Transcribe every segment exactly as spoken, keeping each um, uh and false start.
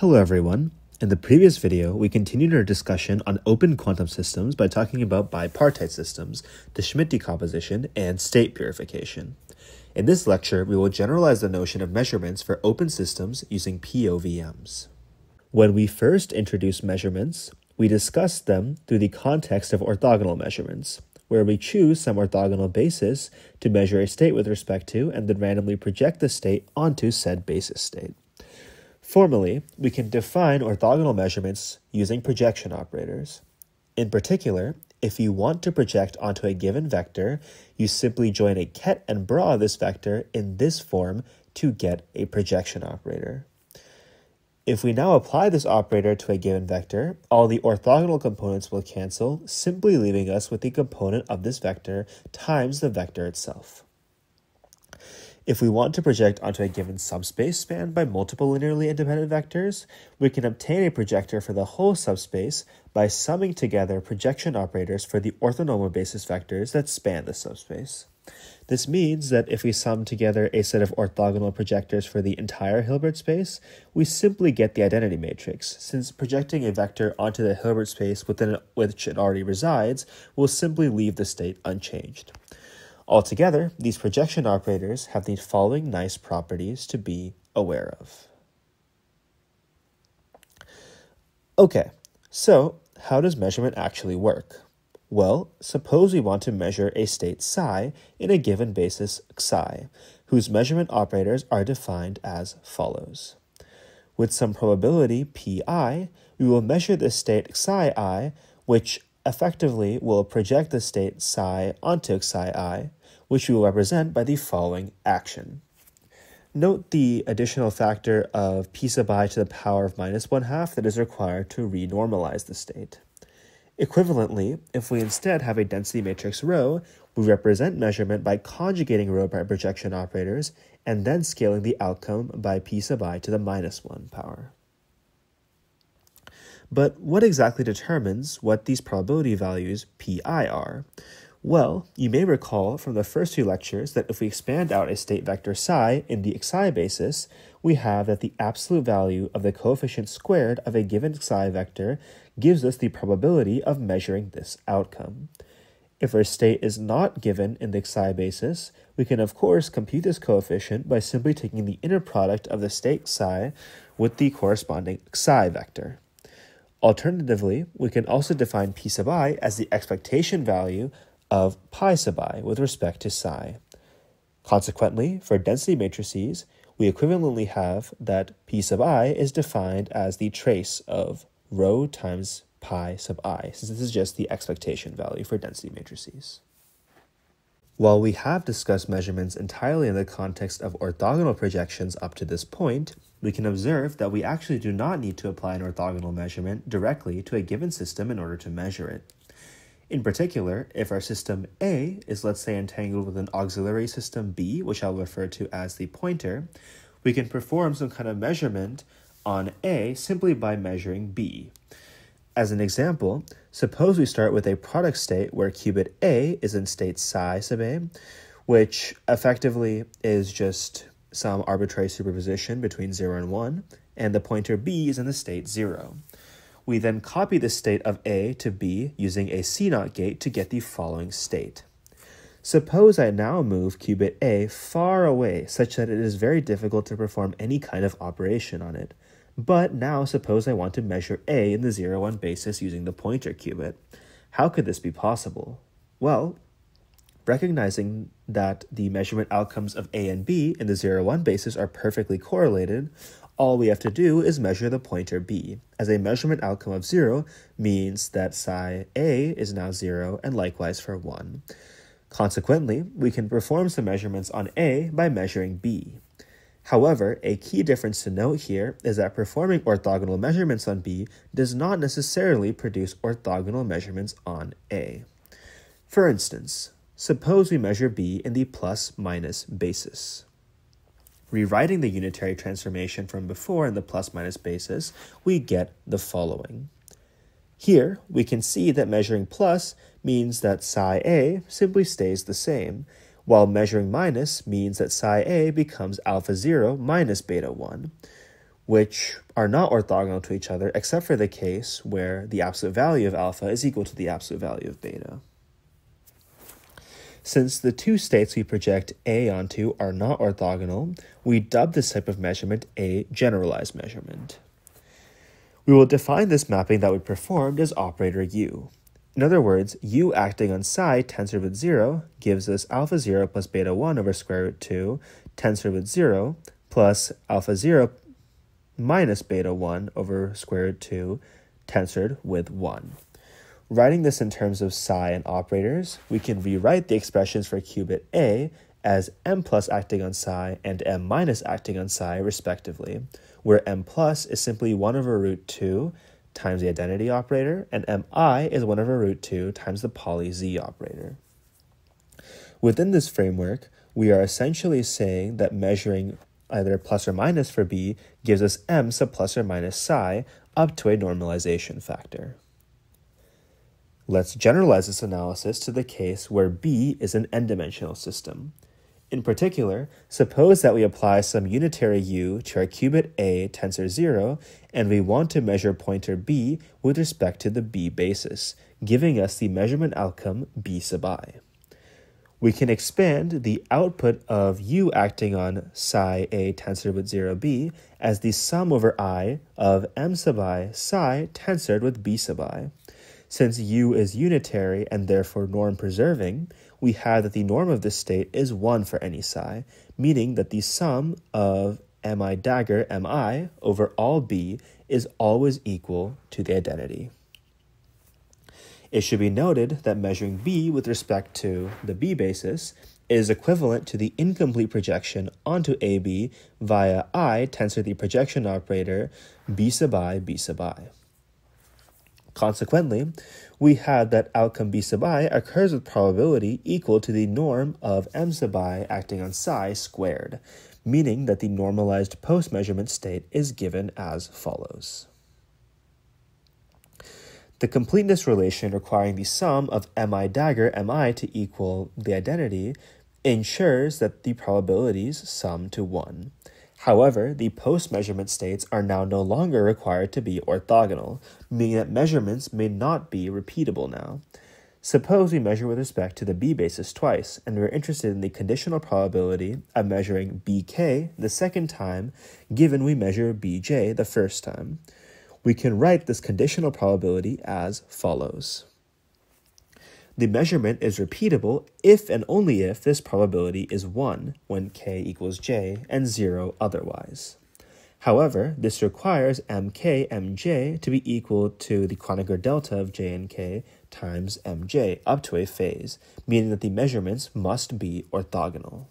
Hello everyone. In the previous video, we continued our discussion on open quantum systems by talking about bipartite systems, the Schmidt decomposition, and state purification. In this lecture, we will generalize the notion of measurements for open systems using P O V Ms. When we first introduced measurements, we discussed them through the context of orthogonal measurements, where we choose some orthogonal basis to measure a state with respect to and then randomly project the state onto said basis state. Formally, we can define orthogonal measurements using projection operators. In particular, if you want to project onto a given vector, you simply join a ket and bra of this vector in this form to get a projection operator. If we now apply this operator to a given vector, all the orthogonal components will cancel, simply leaving us with the component of this vector times the vector itself. If we want to project onto a given subspace spanned by multiple linearly independent vectors, we can obtain a projector for the whole subspace by summing together projection operators for the orthonormal basis vectors that span the subspace. This means that if we sum together a set of orthogonal projectors for the entire Hilbert space, we simply get the identity matrix, since projecting a vector onto the Hilbert space within which it already resides will simply leave the state unchanged. Altogether, these projection operators have the following nice properties to be aware of. Okay, so how does measurement actually work? Well, suppose we want to measure a state psi in a given basis psi, whose measurement operators are defined as follows. With some probability pi, we will measure this state psi I, which effectively will project the state psi onto psi I, which we will represent by the following action. Note the additional factor of p sub I to the power of minus one half that is required to renormalize the state. Equivalently, if we instead have a density matrix rho, we represent measurement by conjugating rho by projection operators and then scaling the outcome by p sub I to the minus one power. But what exactly determines what these probability values pi are? Well, you may recall from the first two lectures that if we expand out a state vector psi in the psi basis, we have that the absolute value of the coefficient squared of a given psi vector gives us the probability of measuring this outcome. If our state is not given in the psi basis, we can of course compute this coefficient by simply taking the inner product of the state psi with the corresponding psi vector. Alternatively, we can also define p sub I as the expectation value of pi sub I with respect to psi. Consequently, for density matrices, we equivalently have that p sub I is defined as the trace of rho times pi sub I, since this is just the expectation value for density matrices. While we have discussed measurements entirely in the context of orthogonal projections up to this point, we can observe that we actually do not need to apply an orthogonal measurement directly to a given system in order to measure it. In particular, if our system A is, let's say, entangled with an auxiliary system B, which I'll refer to as the pointer, we can perform some kind of measurement on A simply by measuring B. As an example, suppose we start with a product state where qubit A is in state psi sub A, which effectively is just some arbitrary superposition between zero and one, and the pointer B is in the state zero. We then copy the state of A to B using a C NOT gate to get the following state. Suppose I now move qubit A far away such that it is very difficult to perform any kind of operation on it. But now suppose I want to measure A in the zero one basis using the pointer qubit. How could this be possible? Well, recognizing that the measurement outcomes of A and B in the zero one basis are perfectly correlated, all we have to do is measure the pointer B, as a measurement outcome of zero means that psi A is now zero and likewise for one. Consequently, we can perform some measurements on A by measuring B. However, a key difference to note here is that performing orthogonal measurements on B does not necessarily produce orthogonal measurements on A. For instance, suppose we measure B in the plus-minus basis. Rewriting the unitary transformation from before in the plus-minus basis, we get the following. Here, we can see that measuring plus means that psi A simply stays the same, while measuring minus means that psi A becomes alpha zero minus beta one. which are not orthogonal to each other except for the case where the absolute value of alpha is equal to the absolute value of beta. Since the two states we project A onto are not orthogonal, we dub this type of measurement a generalized measurement. We will define this mapping that we performed as operator U. In other words, U acting on psi tensor with zero gives us alpha zero plus beta one over square root two tensor with zero plus alpha zero minus beta one over square root two tensored with one. Writing this in terms of psi and operators, we can rewrite the expressions for qubit A as m plus acting on psi and m minus acting on psi respectively, where m plus is simply one over root two times the identity operator, and mi is one over root two times the Pauli Z operator. Within this framework, we are essentially saying that measuring either plus or minus for B gives us m sub plus or minus psi up to a normalization factor. Let's generalize this analysis to the case where B is an n-dimensional system. In particular, suppose that we apply some unitary U to our qubit A tensor zero, and we want to measure pointer B with respect to the B basis, giving us the measurement outcome B sub I. We can expand the output of U acting on psi A tensored with zero B as the sum over I of m sub I psi tensored with B sub I. Since U is unitary and therefore norm-preserving, we have that the norm of this state is one for any psi, meaning that the sum of mi dagger mi over all B is always equal to the identity. It should be noted that measuring B with respect to the B basis is equivalent to the incomplete projection onto A B via I tensor the projection operator B sub I B sub I. Consequently, we had that outcome B sub I occurs with probability equal to the norm of m sub I acting on psi squared, meaning that the normalized post-measurement state is given as follows. The completeness relation requiring the sum of mi dagger mi to equal the identity ensures that the probabilities sum to one. However, the post-measurement states are now no longer required to be orthogonal, meaning that measurements may not be repeatable now. Suppose we measure with respect to the B basis twice, and we're interested in the conditional probability of measuring B K the second time, given we measure B J the first time. We can write this conditional probability as follows. The measurement is repeatable if and only if this probability is one when k equals j and zero otherwise. However, this requires mk mj to be equal to the Kronecker delta of j and k times mj up to a phase, meaning that the measurements must be orthogonal.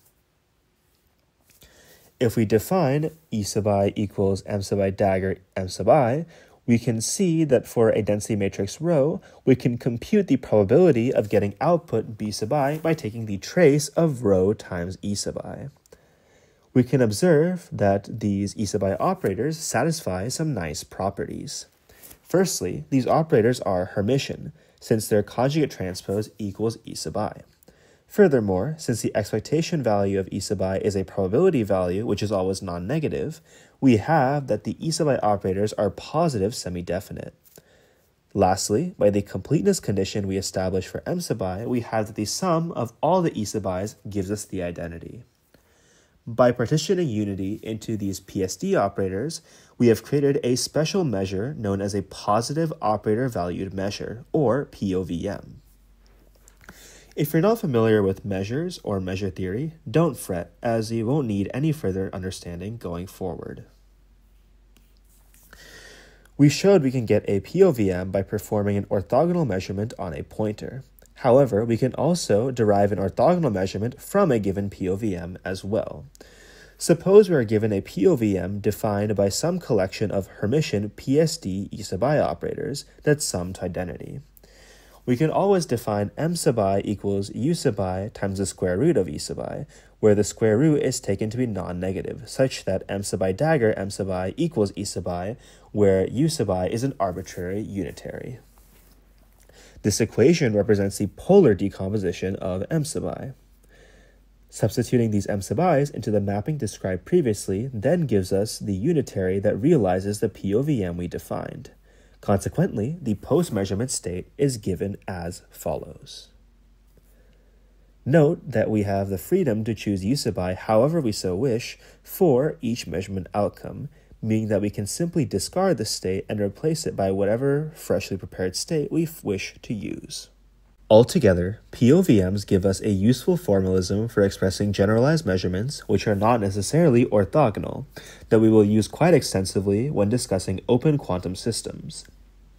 If we define E sub I equals m sub I dagger m sub I, we can see that for a density matrix row, we can compute the probability of getting output B sub I by taking the trace of row times E sub I. We can observe that these E sub I operators satisfy some nice properties. Firstly, these operators are Hermitian, since their conjugate transpose equals E sub I. Furthermore, since the expectation value of E sub I is a probability value, which is always non-negative, we have that the E sub I operators are positive semi-definite. Lastly, by the completeness condition we establish for M sub I, we have that the sum of all the E sub I's gives us the identity. By partitioning unity into these P S D operators, we have created a special measure known as a positive operator-valued measure, or P O V M. If you're not familiar with measures or measure theory, don't fret, as you won't need any further understanding going forward. We showed we can get a P O V M by performing an orthogonal measurement on a pointer. However, we can also derive an orthogonal measurement from a given P O V M as well. Suppose we are given a P O V M defined by some collection of Hermitian P S D E sub I operators that sum to identity. We can always define m sub I equals u sub I times the square root of e sub I, where the square root is taken to be non-negative, such that m sub I dagger m sub I equals e sub I, where u sub I is an arbitrary unitary. This equation represents the polar decomposition of m sub I. Substituting these m sub i's into the mapping described previously then gives us the unitary that realizes the P O V M we defined. Consequently, the post-measurement state is given as follows. Note that we have the freedom to choose u sub I however we so wish for each measurement outcome, meaning that we can simply discard the state and replace it by whatever freshly prepared state we wish to use. Altogether, P O V Ms give us a useful formalism for expressing generalized measurements, which are not necessarily orthogonal, that we will use quite extensively when discussing open quantum systems.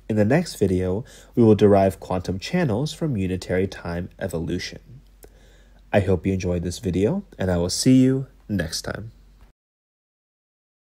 In the next video, we will derive quantum channels from unitary time evolution. I hope you enjoyed this video, and I will see you next time.